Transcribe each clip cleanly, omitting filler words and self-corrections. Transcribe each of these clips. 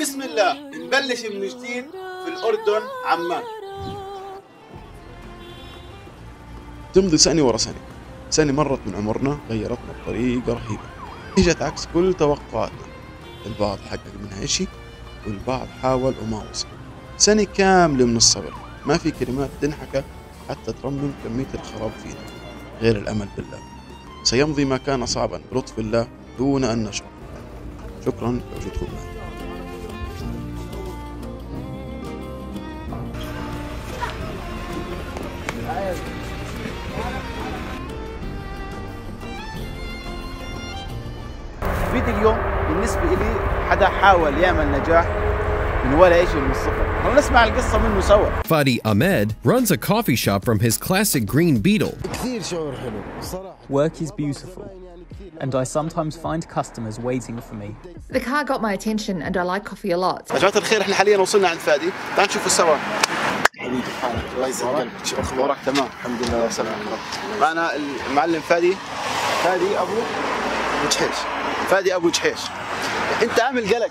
بسم الله نبلش من جديد في الأردن عمان. تمضي سنة ورا سنة، سنة مرت من عمرنا غيرتنا بطريقة رهيبة، اجت عكس كل توقعاتنا. البعض حقق منها إشي والبعض حاول وما وصل. سنة كاملة من الصبر، ما في كلمات تنحكى حتى ترمم كمية الخراب فينا غير الأمل بالله. سيمضي ما كان صعبا بلطف الله دون أن نشعر. شكرا لوجودكم معنا. فيديو اليوم بالنسبة لي حدا حاول يعمل نجاح من ولا شيء من الصفر. خلونا نسمع القصة منه سوا. Fadi Ahmed runs a coffee shop from his classic green beetle. كثير شعور حلو صراحة. Work is beautiful. And I sometimes find customers waiting for me. The car got my attention and I like coffee a lot. يا جماعة الخير احنا حاليا وصلنا عند فادي، تعالوا نشوفوا سوا. حبيبي حالك الله يسلمك، شو اخبارك؟ تمام الحمد لله وسلام. معنا المعلم فادي، فادي ابو جحيش. فادي ابو جحيش، انت عامل قلق.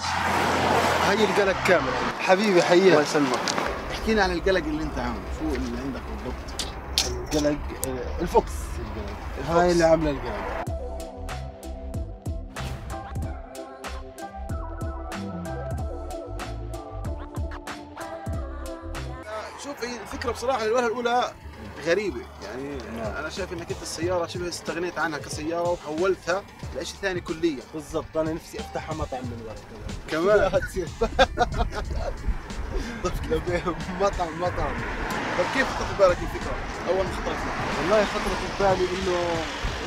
هي القلق كامل حبيبي حياك الله يسلمك. احكي لنا عن القلق اللي انت عامله، شو اللي عندك بالضبط؟ القلق الفوكس، القلق هاي اللي عامله القلق. شوف هي الفكره بصراحه الوهله الاولى غريبه يعني انا شايف انك انت السياره شبه استغنيت عنها كسياره وحولتها لشيء ثاني كليا. بالضبط انا نفسي افتحها مطعم من ورا كمان تصير مطعم. طب كيف خطرت ببالك الفكره؟ اول ما خطرت والله خطرت ببالي انه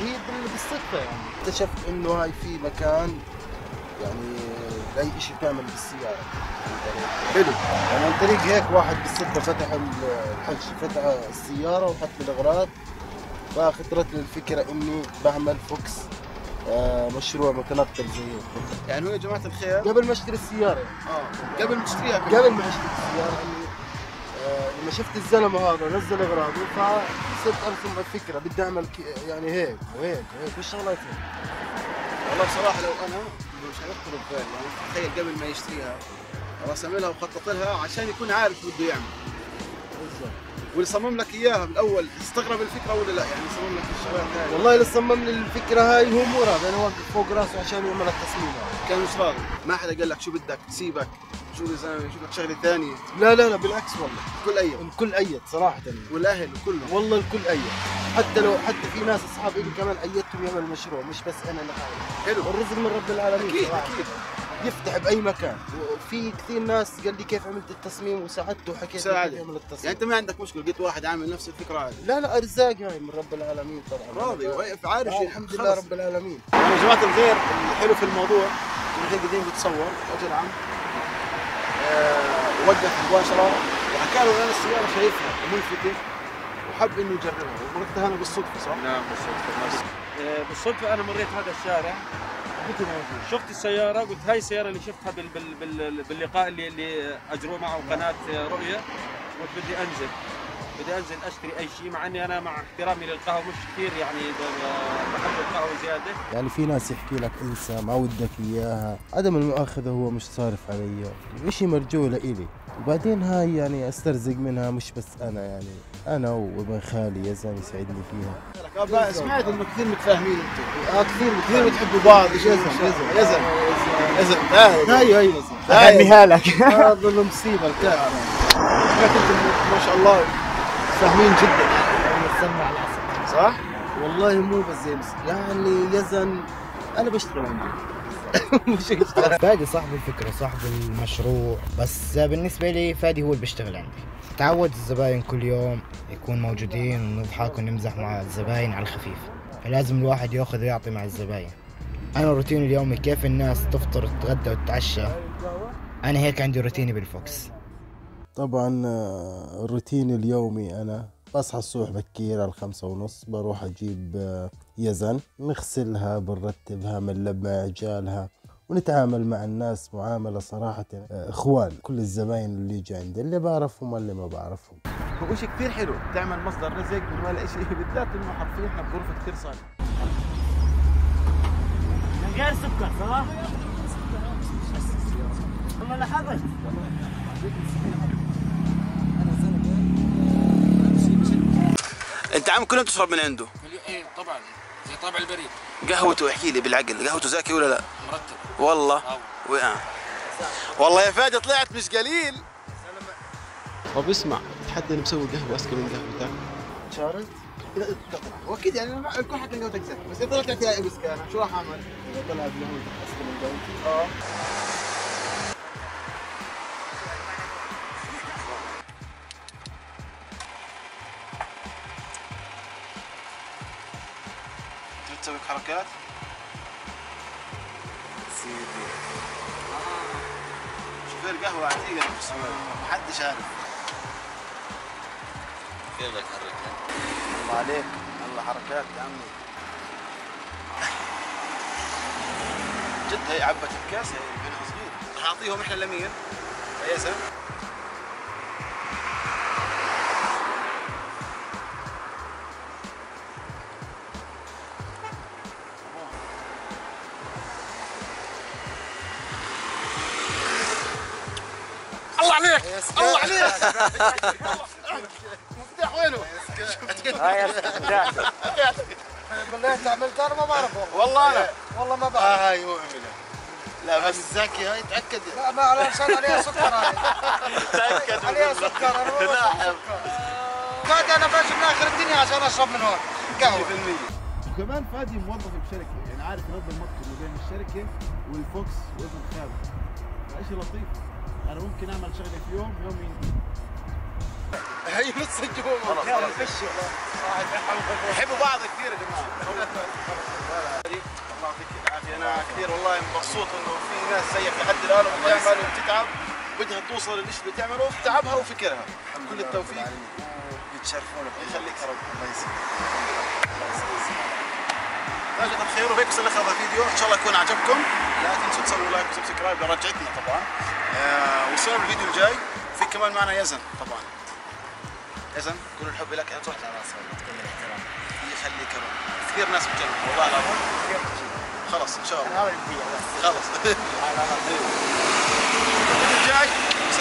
هي بالصدفه يعني اكتشفت انه هاي في مكان يعني اي شيء تعمل بالسياره حلو يعني عن طريق هيك واحد بالصدفه فتح الحج فتح السياره وحط الاغراض فخطرت لي الفكره اني بعمل فوكس مشروع متنقل زي هيك يعني. هو يا جماعه الخير قبل ما اشتري السياره قبل ما اشتريها قبل ما اشتري السياره لما شفت الزلمه هذا نزل اغراضه فصرت ارسم الفكره بدي اعمل يعني هيك وهيك وهيك والشغلات هيك. والله بصراحه لو انا مش هيخطر ببالي يعني تخيل قبل ما يشتريها رسم لها وخطط لها عشان يكون عارف شو بده يعمل. بالضبط. واللي صمم لك اياها بالاول استغرب الفكره ولا لا؟ يعني صمم لك الشباب هاي. والله اللي صمم لي الفكره هاي هو مراد، انا واقف فوق راسه عشان يعمل التصميم هذا. كان مش فاضي، ما حدا قال لك شو بدك تسيبك، شو يا زلمه شوف لك شغله ثانيه. لا لا لا بالعكس والله، الكل ايد. الكل ايد صراحه. والاهل وكلهم. والله الكل ايد، حتى لو حتى في ناس اصحاب الي كمان ايدتهم يعملوا المشروع مش بس انا اللي حاول. حلو. الرزق من رب العالمين. اكيد صراحة. اكيد. يفتح باي مكان، وفي كثير ناس قال لي كيف عملت التصميم وساعدته وحكيت له كيف عمل التصميم. يعني انت ما عندك مشكله، لقيت واحد عامل نفس الفكره عادي. لا لا ارزاق هاي من رب العالمين طبعا. راضي واقف عارف الحمد لله رب العالمين. يا جماعه الخير الحلو في الموضوع انه انت قاعدين بتصور اجى العم وقف مباشره وحكى له انا السياره شايفها ملفته وحب انه يجربها ومرتها انا بالصدفه صح؟ نعم بالصدفه. بالصدفه انا مريت هذا الشارع شفت السيارة قلت هاي السيارة اللي شفتها باللقاء اللي أجروه معه قناة رؤية. قلت بدي أنزل أشتري أي شيء مع أني أنا مع احترامي للقهوة مش كثير يعني بحب القهوة زيادة. يعني في ناس يحكي لك انسى ما ودك إياها، عدم المؤاخذة هو مش صارف علي، شيء مرجوع لإلي، وبعدين هاي يعني أسترزق منها مش بس أنا يعني أنا وابن خالي يزن يساعدني فيها. لا سمعت انه كثير متفاهمين انتم. كثير بتحبوا بعض. يزن تعال هاي يزن عمي هالك هذا المصيبه بتاعك ما شاء الله فاهمين جدا نسمع العسل صح؟ والله مو بس زي يعني يزن انا بشتغل عنده مش فادي صاحب الفكره صاحب المشروع، بس بالنسبه لي فادي هو اللي بيشتغل عندي. تعود الزباين كل يوم يكون موجودين ونضحك ونمزح مع الزباين على الخفيف، فلازم الواحد ياخذ ويعطي مع الزباين. انا روتيني اليومي كيف الناس تفطر وتتغدى وتتعشى، انا هيك عندي روتيني بالفوكس. طبعا روتيني اليومي انا بصحى الصبح بكير على 5:30 بروح اجيب يزن نغسلها بنرتبها بنلب عجالها ونتعامل مع الناس معامله صراحه اخوان. كل الزباين اللي يجي عندي اللي بعرفهم واللي ما بعرفهم هو شيء كثير حلو، تعمل مصدر رزق من ولا شيء بالذات انه حاطين احنا بغرفه كثير صالحه من غير سكر صح؟ والله لا حرج. انت عم كلهم تشرب من عنده؟ ايه طبعا زي طابع البريد. قهوته احكي لي بالعقل، قهوته زاكي ولا لا؟ مرتب والله. والله يا فادي طلعت مش قليل. وبسمع حتى اللي مسوي قهوه اسكر من قهوتك شارلز واكيد يعني الكل حتى قهوتك زاكي، بس اذا طلعت يا ابو سكان شو راح اعمل؟ اذا طلعت قهوتك اسكر من قهوتي تسوي حركات سيدي. شوف القهوه عتيقه ما حدش عارف كيف بدك تحركها. الله عليك الله حركات يا عمي. جد هي عبت الكاس هي بينها صغير. حاعطيهم احنا لمين؟ فيصل الله عليك مفتاح وينه؟ هاي مفتاح بالله انت عملتها انا ما بعرف والله انا والله ما بعرف. هاي هو عملها. لا بس زكي هاي تاكد. لا ما عليها سكر هاي تاكد عليها سكر. انا فادي انا باجي من اخر الدنيا عشان اشرب من هون قهوه 100%. وكمان فادي موظف بشركه يعني عارف ينظم وقته ما بين الشركه والفوكس وابن خالد. شيء لطيف. أنا ممكن أعمل شغلة في يوم يومين. هي نص الجمهور. خلاص خلاص. يحبوا بعض كثير يا جماعة. الله يعطيك العافية. أنا كثير والله مبسوط إنه في ناس زيك لحد الآن وبتعمل وبتتعب وبدها توصل للشيء اللي بتعمله بتعبها وفكرها. كل التوفيق. بتشرفونا. يخليك يا رب. الله يسلمك. لاجئ الخير وهيك وصلنا لآخر الفيديو، إن شاء الله يكون عجبكم، لا تنسوا تسووا لايك وسبسكرايب لرجعتنا طبعاً، وصلنا بالفيديو الجاي، في كمان معنا يزن طبعاً. يزن كل الحب لك، أنا تروح على راسي كل الاحترام، يخليك يا رب، كثير ناس بتجرب والله العظيم، خلص إن شاء الله، خلص، الفيديو الجاي، سلام.